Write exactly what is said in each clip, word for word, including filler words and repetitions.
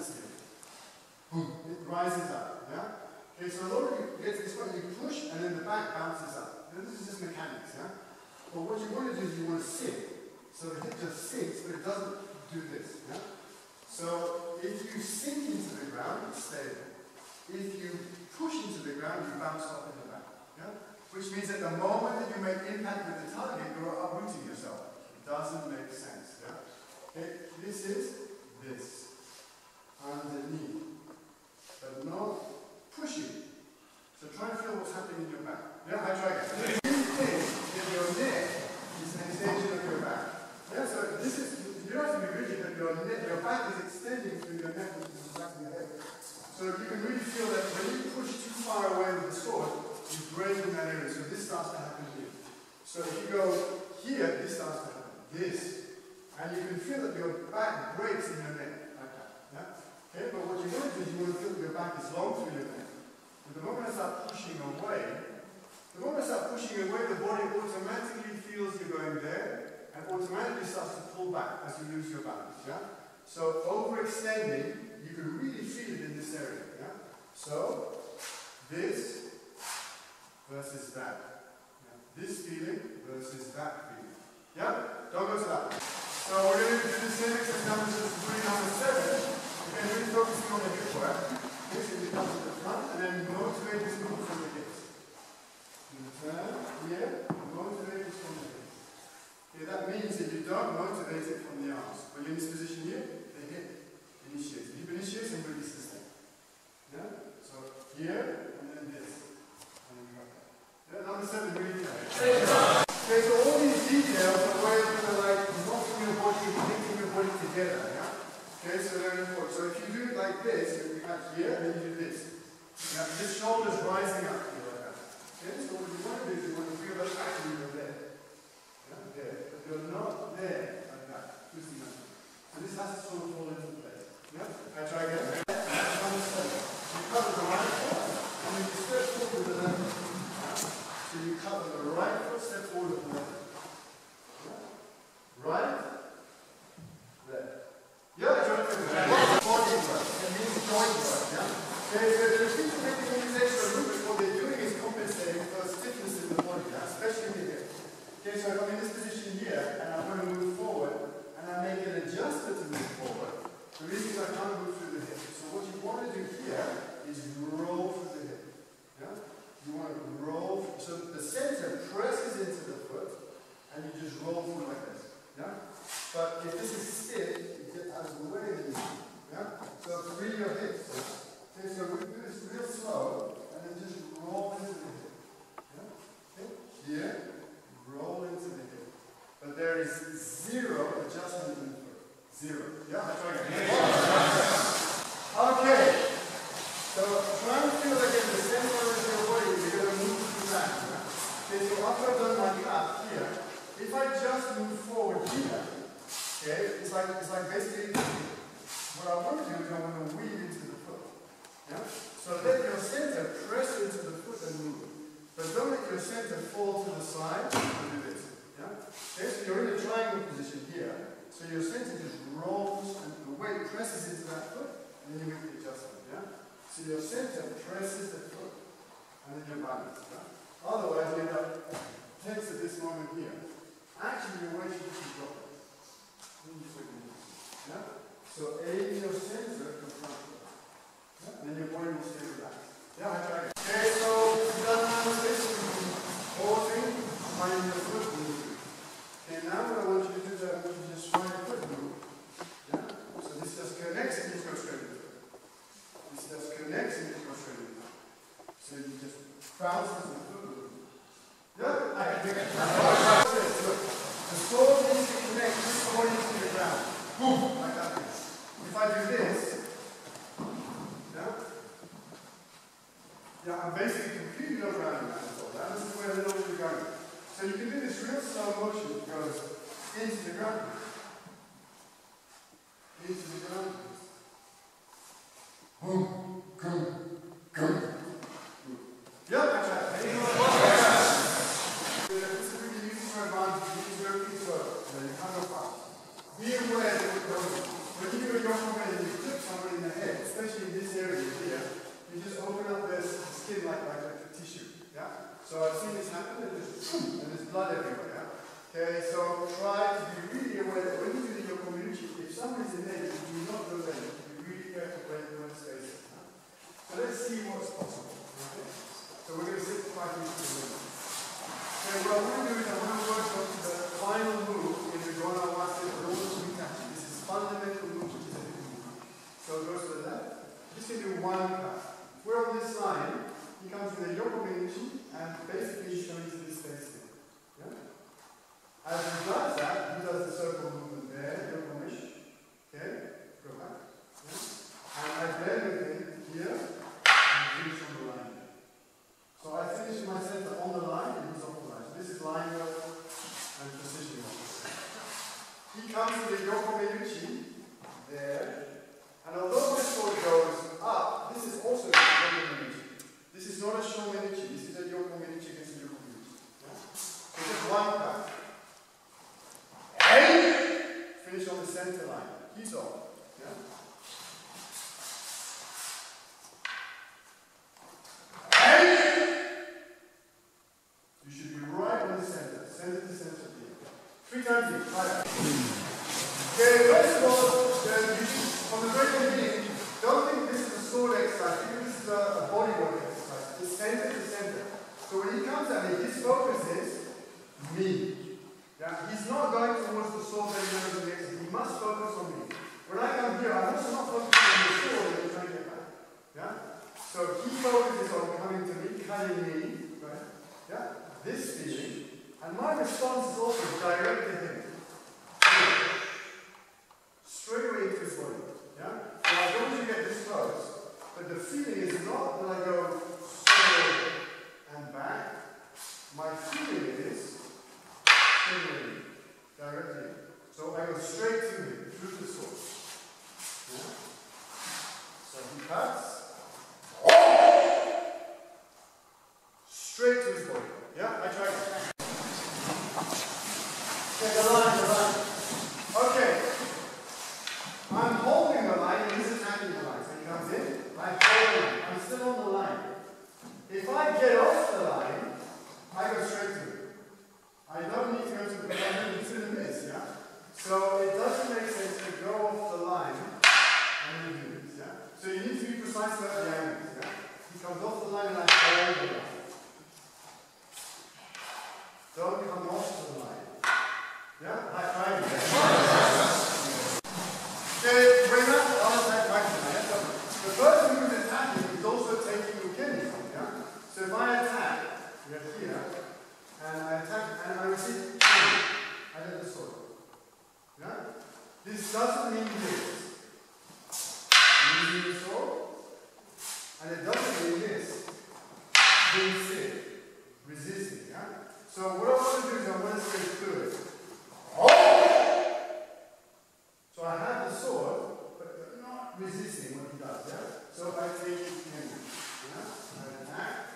this here. Boom, it rises up, yeah? Okay, so a loader gets this one, you push, and then the back bounces up. Now this is just mechanics, yeah? But what you want to do is you want to sit. So the hip just sinks, but it doesn't do this, yeah? So if you sink into the ground, it's stable. If you push into the ground, you bounce up in the back, yeah? Which means at the moment that you make impact with the target, you're uprooting yourself. It doesn't make sense, yeah? Okay, this is this. Underneath. But not pushing. So try and feel what's happening in your back. Yeah, I try again. You think that your neck is an extension of your back. Yeah, so this is, you don't have to be rigid, but your neck, your back is extending through your neck, which is back in your head. So you can really feel that when you push too far away with the sword, you break in that area. So this starts to happen here. So if you go here, this starts to happen. This. And you can feel that your back breaks in your neck. Okay, but what you want to do is you want to feel that your back is long through your neck. And the moment I start pushing away, the moment I start pushing away, the body automatically feels you're going there and automatically starts to pull back as you lose your balance. Yeah? So overextending, you can really feel it in this area. Yeah? So this versus that. Yeah? This feeling versus that feeling. Yeah? Don't go to that. So we're going to do the same exercise number three, number seven. And really focusing on the hip work. Basically, comes to the front and then motivate this move from the hips. Turn here, motivate this from the hips. Okay, that means that you don't motivate it from the arms. When you're in this position here, the hip initiates. The hip initiates and releases them. Yeah? So here and then this. And then go back. Yeah, number seven, really good. Okay, so all these details are ways that are like knocking your body, linking your body together. Yeah? Okay, so learning forward. So if you do it like this, you have here, and then you do this. You have this shoulder's rising up here like that. Okay, so what you want to do is you want to feel like actually you're there. Yeah, there. But you're not there like that. Twisting that. So this has to sort of fall into place. Yeah? I try again. You cover the right foot, and then you step forward with the left foot. So you cover the right foot, step forward with the left foot. Yeah? Right, left. Yeah, joint work. Yeah. Body work. It means joint work, yeah? Okay, so the people making these extra movements, what they're doing is compensating for stiffness in the body, yeah? Especially in the hip. Okay, so if I'm in this position here, and I'm going to move forward, and I make an adjustment to move forward, the reason is I can't move through the hip. So what you want to do here is roll through the hip, yeah? You want to roll, so the center presses into the foot, and you just roll through like this, yeah? But if this is stiff, as way that you do, yeah? So free your hips. Okay, so we do this real slow and then just roll into the hip. Yeah? Okay? Here, roll into the hip. But there is zero adjustment in the foot. Zero. Yeah? I try again. Okay. So try and feel again the same way as your body, you're going to move through that. Yeah? Okay, so after I've done my path here, if I just move forward here, okay, it's like, it's like basically, what I want to do is I want to weave into the foot, yeah? So let your center press into the foot and move. But don't let your center fall to the side and do this, yeah? Okay, so you're in a triangle position here, so your center just rolls and the weight presses into that foot, and then you make the adjustment, yeah? So your center presses the foot, and then your balance, yeah? Otherwise, you end up tense at this moment here. Actually, your weight should be dropped. Yeah? So aim your center to front. Yeah? Then your body will stay relaxed. Yeah, I try it. Okay, so we've done another session holding, find your foot move. Okay, now what I want you to do is I want you to just find your foot move. Yeah? So this just connects and it goes straight into it. This just connects and it goes straight into it. So you just bounce into the foot move. Yeah? I can do it. The soul needs to connect this body to the ground. Boom! Like that. If I do this, yeah? Yeah, I'm basically completely overriding that soul. That is where the little is going. So you can do this real slow motion. It goes into the ground. Into the ground. Boom, boom, boom. Yeah, that's right. Anyone want to? Be aware that it goes. When you go your way and you flip somebody in the head, So I've seen this happen, and there's, and there's blood everywhere. Okay, so try to be really aware that when you do it in your community, if somebody's in there, you do not go there. You have to be really careful when you want to stay there. So let's see what's possible. Okay? So we're going to simplify things to the limit. Okay, what I'm going to do is I'm going to work on the final move in the Gonawase Rotoshikachi. This is fundamental move to the move. So it goes to the left. Just going to do one pass. If we're on this line, he comes with a yoko benji and basically he's going to this space here. Yeah? As he does that, he does the circle movement there, yoko benji. Okay? Go back. Yeah? And I blend with him here and finish on the line. So I finish my center on the line and he's off the line. So this is line work and precision work. He comes with a yoko benji there. And although this one goes up, this is also a yoko benji. This is not a show energy, this is a yoko energy against a yoko energy. Yeah? So just one pass. Hey! Finish on the center line. He's off. Yeah? Hey! You should be right on the center. Center to center here. Three times here. Right. Okay, first of all, on the very beginning, don't think this is a sword exercise. Think this is a, a body work exercise. The center to center. So when he comes at me, his focus is me. Yeah? He's not going towards the sword that he goes against. He must focus on me. When I come here, I'm also not focusing on the sword that I'm trying to get back. Yeah? So he focuses on coming to me, cutting me, right? Yeah? This feeling. And my response is also direct to him. Straight away into his body. Yeah? So I don't want you to get this close. But the feeling is not that I go and back. My feeling is feeling directly. So I go straight to him through the source. Yeah. So he cuts. Straight to his body. Yeah, I try to. Okay, the line, the line. Okay. I'm holding the line and he's attacking the line. So he comes in. I'm holding. I'm still on the line. If I get off the line, I go straight to it. I don't need to go to the line, it's in the mess, yeah? So it doesn't make sense to go off the line and do this, yeah? So you need to be precise about the angles, yeah? He comes off the line and I go over the line. Don't come off the line. Yeah? I try it. Okay, bring up the other side back to my head. So the first move that's happening is also taking you again. So if I attack, we are here, and I attack, and I receive here, I let the sword. Yeah? This doesn't mean this. I'm using the sword, and it doesn't mean this. Being sick, resisting. Yeah? So what I want to do is I want to say good. So I have the sword, but not resisting what he does. Yeah? So I take it in. Yeah? I attack.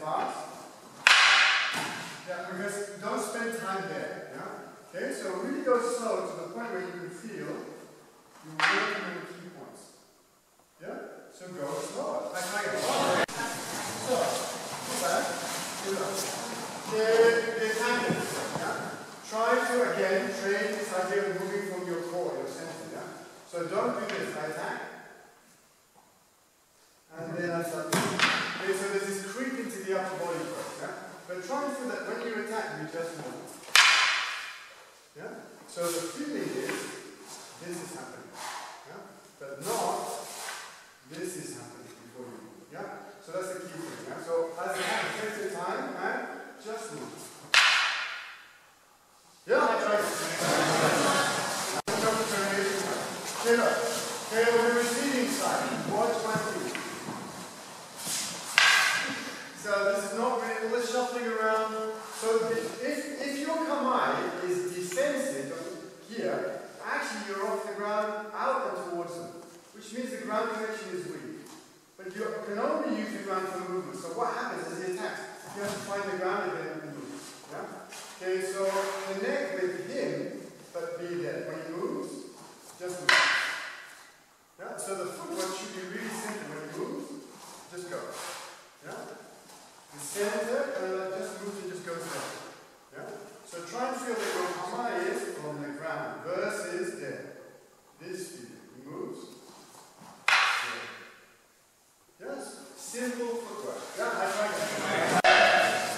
Fast. Yeah, because don't spend time there. Yeah? Okay, so really go slow to the point where you can feel you're working on the key points. Yeah? So go slow. I try it a lot. So, go back, do that. There's tangents. Yeah? Try to again train this idea of moving from your core, your center. Yeah? So don't do this. I tag. And then I start. Okay, so there's this creep into the upper body first. Yeah? But try and feel that when you attack, you just move. Yeah? So the feeling is, this is happening. Yeah? But not, this is happening before you move. Yeah? So that's the key thing. Yeah? So as you have takes your time, and just move. Yeah, I tried it. I'm going to turn it around. Get up. Okay, on the receiving side, watch my feet. So this is not really all the shuffling around. So if, if your kamai is here, actually you're off the ground, out and towards them, which means the ground connection is weak. But you can only use the ground for movement. So what happens is the attack, you have to find the ground again and move. Yeah? Okay, so connect with him, but be there. When he moves, just move. Yeah? So the footwork should be really simple. When he moves, just go. Yeah? The center, and just move and just go center. Yeah? So try and feel that your kamai is on the ground versus there. This feeling moves. There. Yes, simple footwork. Yeah, I try that.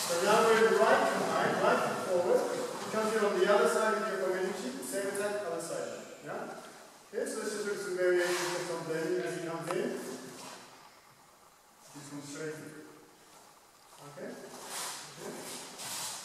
So now we're in the right kamai, right foot forward. Come here on the other side with your komenuchi, same attack, other side. Yeah? Okay, so let's just look at some variations of blending as he comes in. This one straight. Okay? Okay.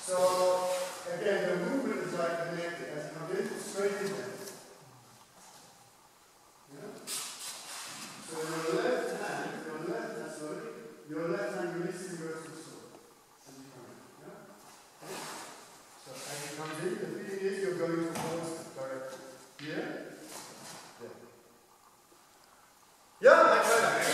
So, again, the movement is like connected as you come in, straight in there. Yeah? So, your left hand, your left hand, sorry, your left hand releases versus sword. As you come in. Yeah? Okay? So, as you come in, the feeling is you're going towards the direction. Yeah? Yeah. Yeah, I tried that.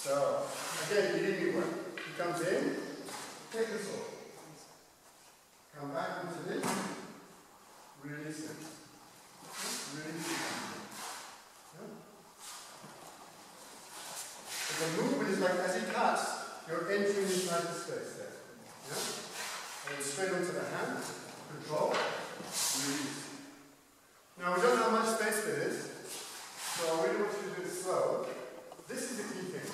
So You're entering this lighter space there. Yeah? And straight onto the hand, control, release. Now we don't know how much space there is, so I really want you to do it slow. This is the key thing.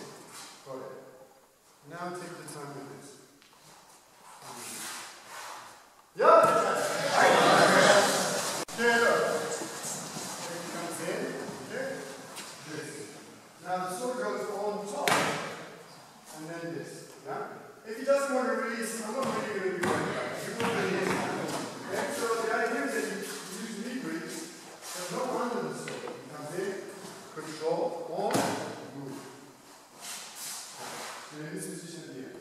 Got it. Now take your time with this. Yo! Okay, look. It comes in. Okay? This. Now the sword goes on top. And then this. Yeah? If he doesn't want to release, I'm not really going to do that. You will release. Okay? So the idea is that you use knee breaks. There's no one in the sword. It comes in. Control. On. Move. So this position here.